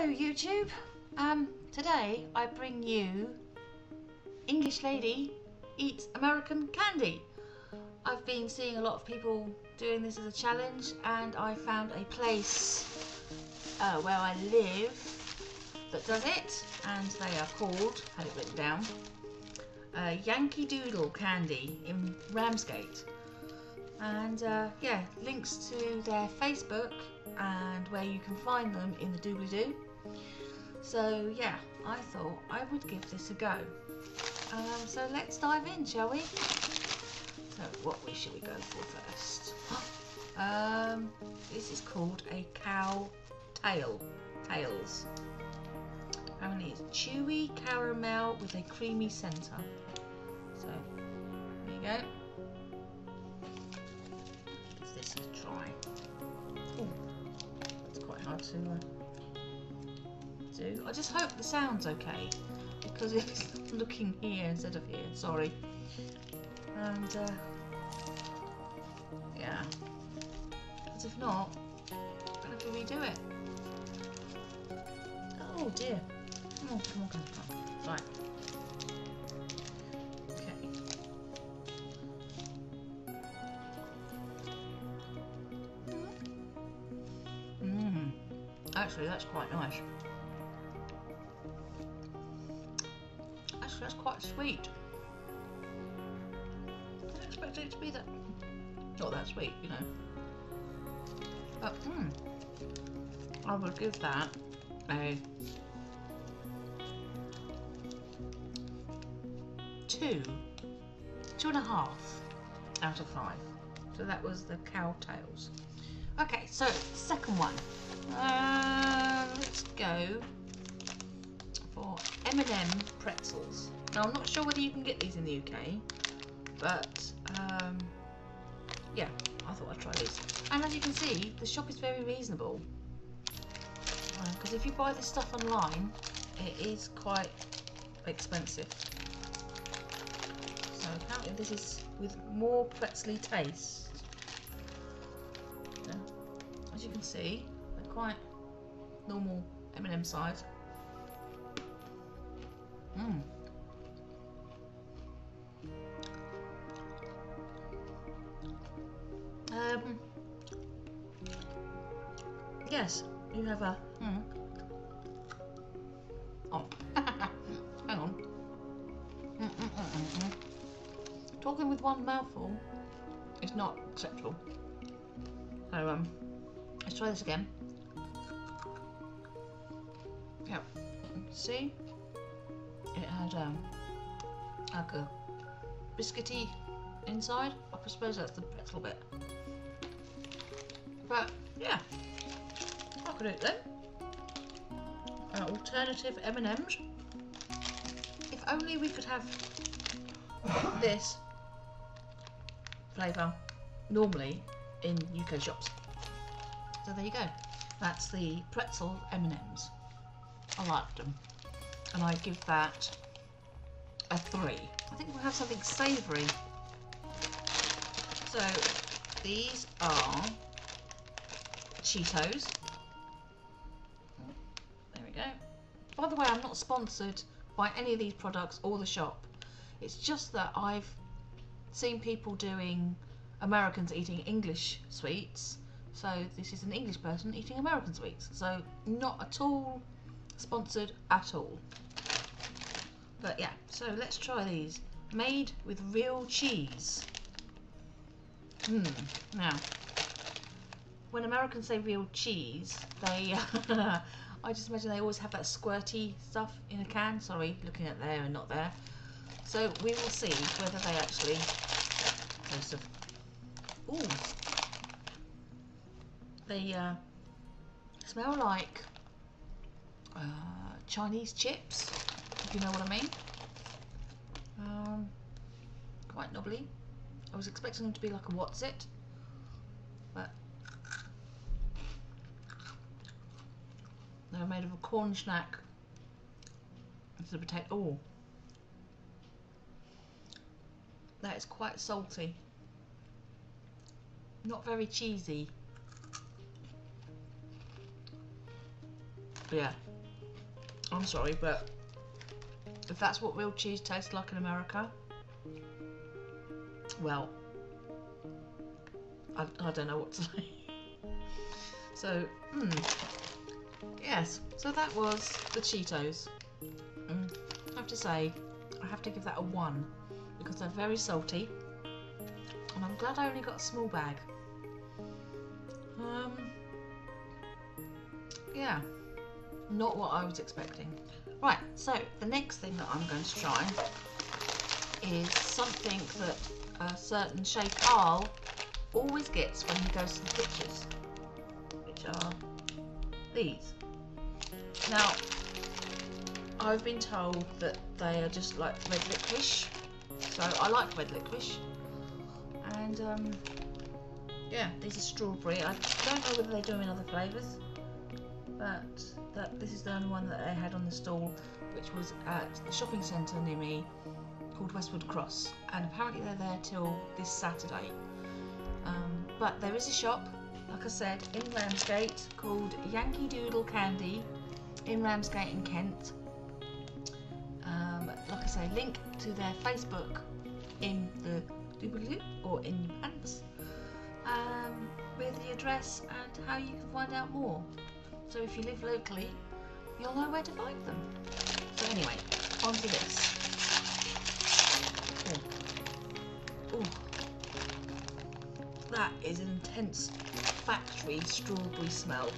Hello YouTube, today I bring you English Lady Eats American Candy. I've been seeing a lot of people doing this as a challenge, and I found a place where I live that does it, and they are called, had it written down, Yankee Doodle Candy in Ramsgate. And yeah, links to their Facebook and where you can find them in the doobly-doo. So yeah, I thought I would give this a go. So let's dive in, shall we? So what wish shall we go for first? This is called a Cow Tail. Tails. Apparently it's chewy caramel with a creamy centre. So there you go. This is dry. Ooh, it's quite hard to do. I just hope the sound's okay, because it's looking here instead of here. Sorry. And yeah, because if not, I'm gonna have to redo it. Oh dear. Oh, come on, come on, come on. Right. Actually, that's quite nice. Actually, that's quite sweet. I didn't expect it to be that... not that sweet, you know. But, I would give that a 2.5 out of 5. So that was the Cow Tails. Okay, so second one. Let's go for M&M pretzels. Now I'm not sure whether you can get these in the UK, but yeah, I thought I'd try these. And as you can see, the shop is very reasonable, because if you buy this stuff online, it is quite expensive. So apparently this is with more pretzely taste. So, as you can see, quite normal M&M size. Yes, you have a oh, hang on. Talking with one mouthful is not acceptable. So let's try this again. Yeah, see, it had like a biscuity inside. I suppose that's the pretzel bit. But yeah, I could eat them. Alternative M&Ms. If only we could have this flavour normally in UK shops. So there you go. That's the pretzel M&Ms. I liked them, and I give that a 3. I think we'll have something savoury. So these are Cheetos. There we go. By the way, I'm not sponsored by any of these products or the shop. It's just that I've seen people doing Americans eating English sweets. So this is an English person eating American sweets. So not at all sponsored at all, but yeah, so let's try these. Made with real cheese. Now when Americans say real cheese, they I just imagine they always have that squirty stuff in a can. Sorry, looking at there and not there. So we will see whether they actually taste of... they smell like Chinese chips, if you know what I mean. Quite knobbly. I was expecting them to be like a what's it, but they were made of a corn snack. It's a potato. Oh, that is quite salty. Not very cheesy. But yeah. I'm sorry, but if that's what real cheese tastes like in America, well, I don't know what to say. So, yes, so that was the Cheetos. I have to say, I have to give that a 1 because they're very salty, and I'm glad I only got a small bag. Yeah, not what I was expecting. Right, so the next thing that I'm going to try is something that a certain Chef Al always gets when he goes to the pictures, which are these. Now, I've been told that they are just like red licorice, so I like red licorice, and yeah, these are strawberry. I don't know whether they do in other flavours, but this is the only one that they had on the stall, which was at the shopping centre near me called Westwood Cross, and apparently they're there till this Saturday. But there is a shop, like I said, in Ramsgate called Yankee Doodle Candy in Ramsgate in Kent. Like I say, link to their Facebook in the doobly-doo or in your pants with the address and how you can find out more. So if you live locally, you'll know where to find them. So anyway, on to this. Ooh. That is an intense factory strawberry smell.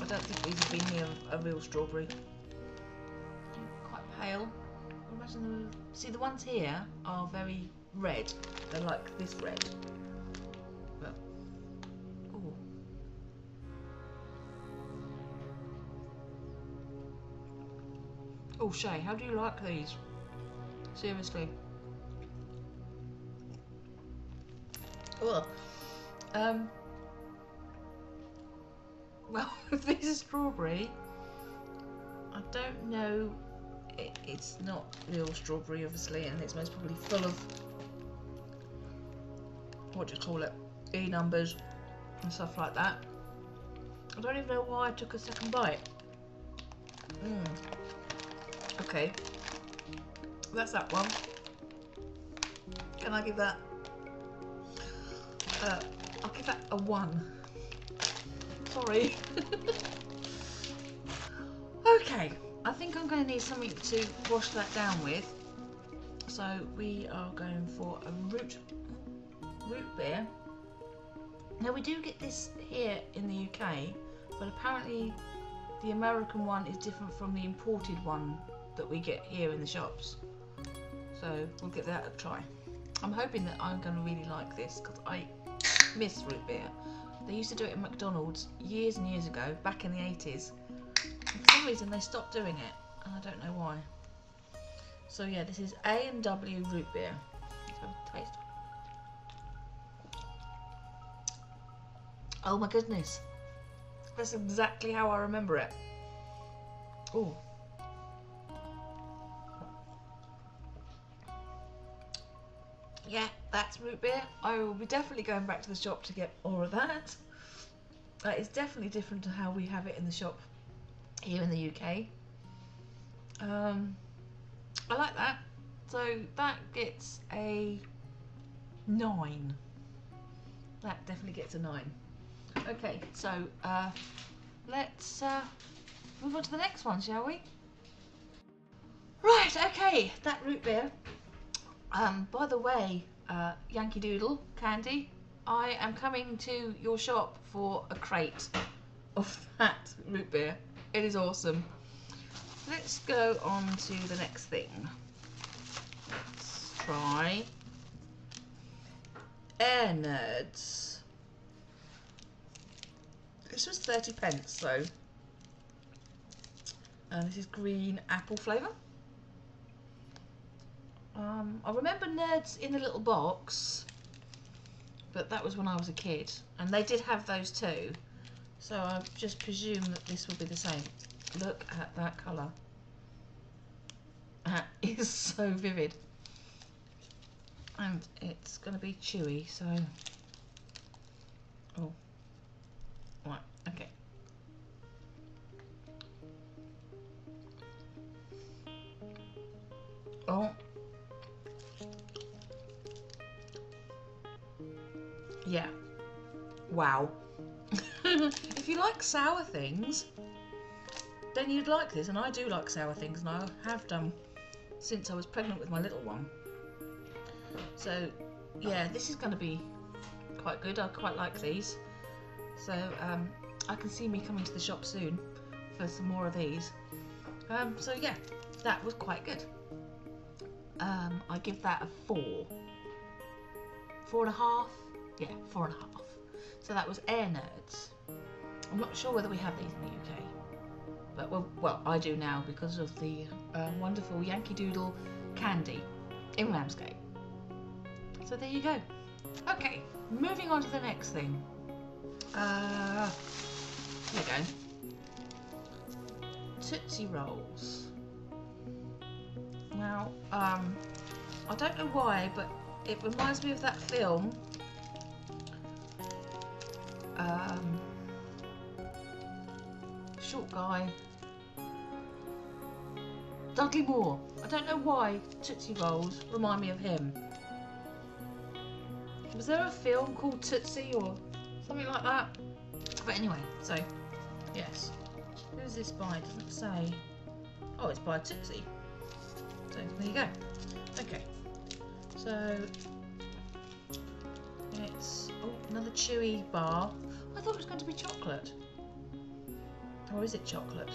I don't think these have been near a real strawberry. Quite pale. Imagine the... See, the ones here are very red. They're like this red. Oh, Shay, how do you like these? Seriously. Ugh. Well, if these are strawberry, I don't know. It's not real strawberry, obviously, and it's most probably full of, what do you call it, E numbers and stuff like that. I don't even know why I took a second bite. Okay, that's that one. Can I give that? I'll give that a 1. Sorry. Okay, I think I'm going to need something to wash that down with. So we are going for a root beer. Now we do get this here in the UK, but apparently the American one is different from the imported one that we get here in the shops, so we'll give that a try. I'm hoping that I'm going to really like this because I miss root beer. They used to do it in McDonald's years and years ago, back in the 80s, and for some reason they stopped doing it and I don't know why. So yeah, this is A&W root beer. Let's have a taste. Oh my goodness, that's exactly how I remember it. Oh. Yeah, that's root beer. I will be definitely going back to the shop to get more of that. That is definitely different to how we have it in the shop here in the UK. I like that. So that gets a 9. That definitely gets a 9. Okay, so let's move on to the next one, shall we? Right, okay, that root beer. By the way, Yankee Doodle Candy, I am coming to your shop for a crate of that root beer. It is awesome. Let's go on to the next thing. Let's try Air Nerds. This was 30p, so and this is green apple flavour. I remember Nerds in the little box, but that was when I was a kid, and they did have those too, so I just presume that this will be the same. Look at that colour. That is so vivid, and it's going to be chewy, so oh, right, okay. Oh. Yeah. Wow. If you like sour things, then you'd like this. And I do like sour things, and I have done since I was pregnant with my little one. So, yeah, this is going to be quite good. I quite like these. So, I can see me coming to the shop soon for some more of these. So, yeah, that was quite good. I give that a 4. 4.5? Yeah, 4.5. So that was Air Nerds. I'm not sure whether we have these in the UK. But, well I do now because of the wonderful Yankee Doodle Candy in Ramsgate. So there you go. Okay, moving on to the next thing. Here we go. Tootsie Rolls. Now, I don't know why, but it reminds me of that film. Short guy. Dudley Moore. I don't know why Tootsie Rolls remind me of him. Was there a film called Tootsie or something like that? But anyway, so, yes. Who's this by? It doesn't say. Oh, it's by Tootsie. So, there you go. Okay. So, it's another chewy bar. I thought it was going to be chocolate. Or is it chocolate?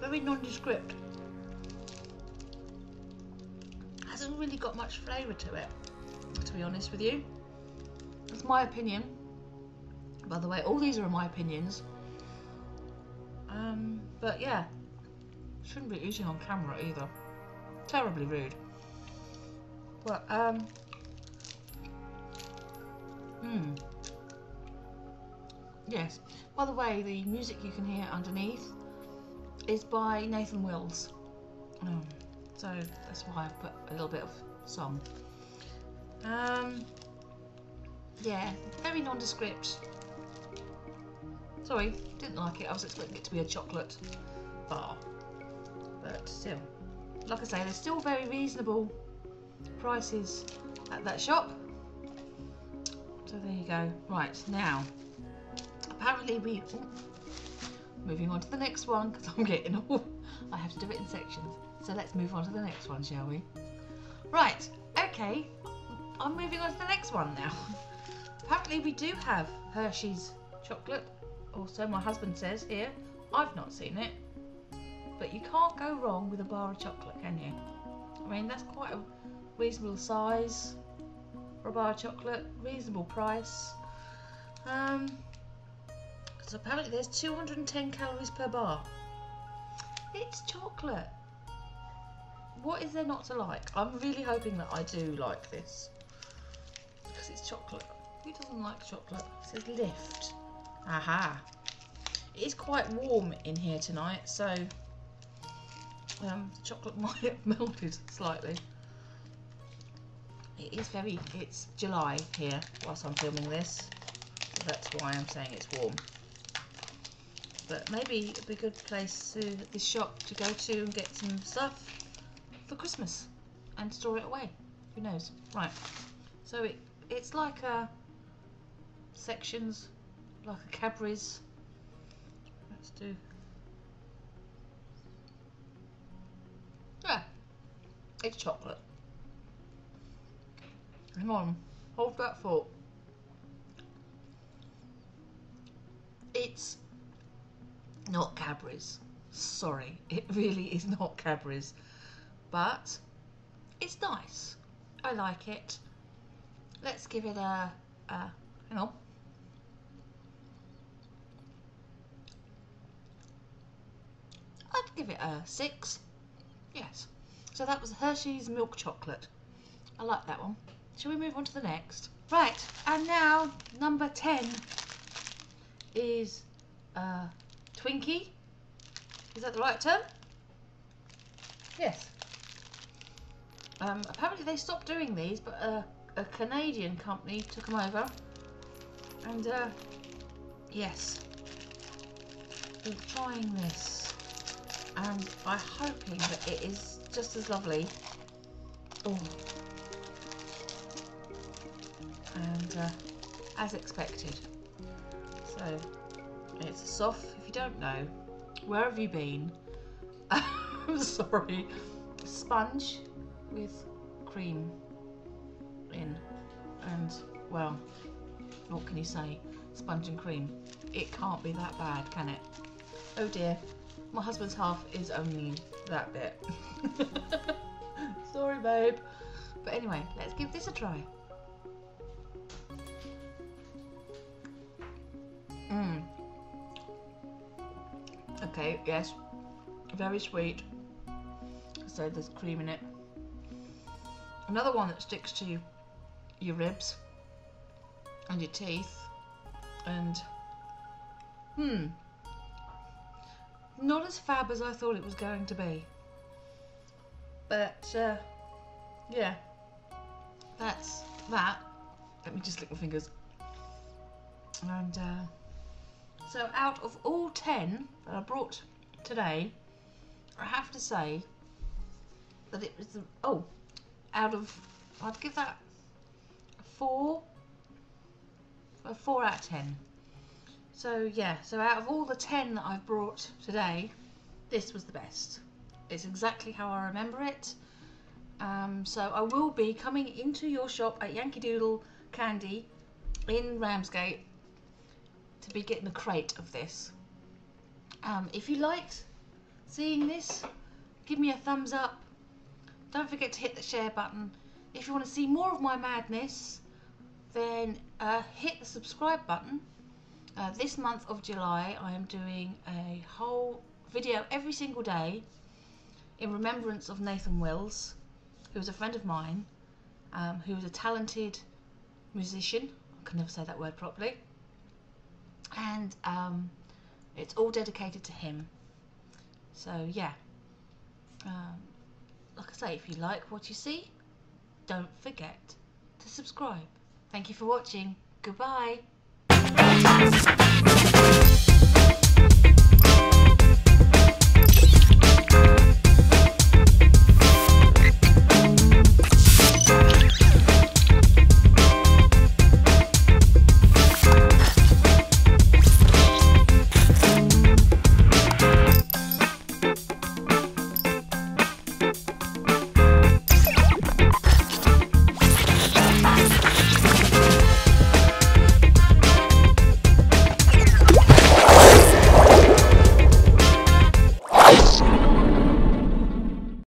Very nondescript. Hasn't really got much flavour to it, to be honest with you. That's my opinion. By the way, all these are my opinions. But yeah, shouldn't be eating on camera either. Terribly rude. But yes. By the way, the music you can hear underneath is by Nathan Wills. So that's why I've put a little bit of song. Yeah, very nondescript. Sorry, didn't like it. I was expecting it to be a chocolate bar. But still, like I say, they're still very reasonable prices at that shop. So there you go. Right, now, apparently we... moving on to the next one, because I'm getting all... I have to do it in sections. So let's move on to the next one, shall we? Right, okay. I'm moving on to the next one now. Apparently we do have Hershey's chocolate, or so my husband says here. I've not seen it. But you can't go wrong with a bar of chocolate, can you? I mean, that's quite a reasonable size for a bar of chocolate, reasonable price. So apparently there's 210 calories per bar. It's chocolate. What is there not to like? I'm really hoping that I do like this. Because it's chocolate. Who doesn't like chocolate? It says lift. Aha. It is quite warm in here tonight, so the chocolate might have melted slightly. It is very, it's July here whilst I'm filming this. So that's why I'm saying it's warm. But maybe it'd be a good place to this shop to go to and get some stuff for Christmas and store it away. Who knows? Right. So it's like a sections, like a Cadbury's. Let's do. Yeah, it's chocolate. Hang on, hold that thought. It's not Cadbury's. Sorry, it really is not Cadbury's, but it's nice. I like it. Let's give it a hang on. I'd give it a 6. Yes. So that was Hershey's milk chocolate. I like that one. Shall we move on to the next? Right, and now number 10 is Twinkie. Is that the right term? Yes. Apparently they stopped doing these, but a Canadian company took them over And yes, we're trying this and I'm hoping that it is just as lovely. Oh, and as expected. So it's soft. If you don't know, where have you been? I'm sorry, sponge with cream in, and well, what can you say? Sponge and cream. It can't be that bad, can it? Oh dear, my husband's half is only that bit. Sorry, babe. But anyway, let's give this a try. Mmm. Okay, yes, very sweet. So there's cream in it. Another one that sticks to your ribs and your teeth, and not as fab as I thought it was going to be, but yeah, that's that. Let me just lick my fingers. And so out of all 10 that I brought today, I have to say that it was the, oh, out of, I'd give that a 4 out of 10. So yeah, so out of all the 10 that I've brought today, this was the best. It's exactly how I remember it. So I will be coming into your shop at Yankee Doodle Candy in Ramsgate to be getting a crate of this. If you liked seeing this, give me a thumbs up. Don't forget to hit the share button. If you want to see more of my madness, then hit the subscribe button. This month of July I am doing a whole video every single day in remembrance of Nathan Wills, who was a friend of mine, who was a talented musician. I can never say that word properly. And it's all dedicated to him. So yeah, like I say, if you like what you see, don't forget to subscribe. Thank you for watching. Goodbye.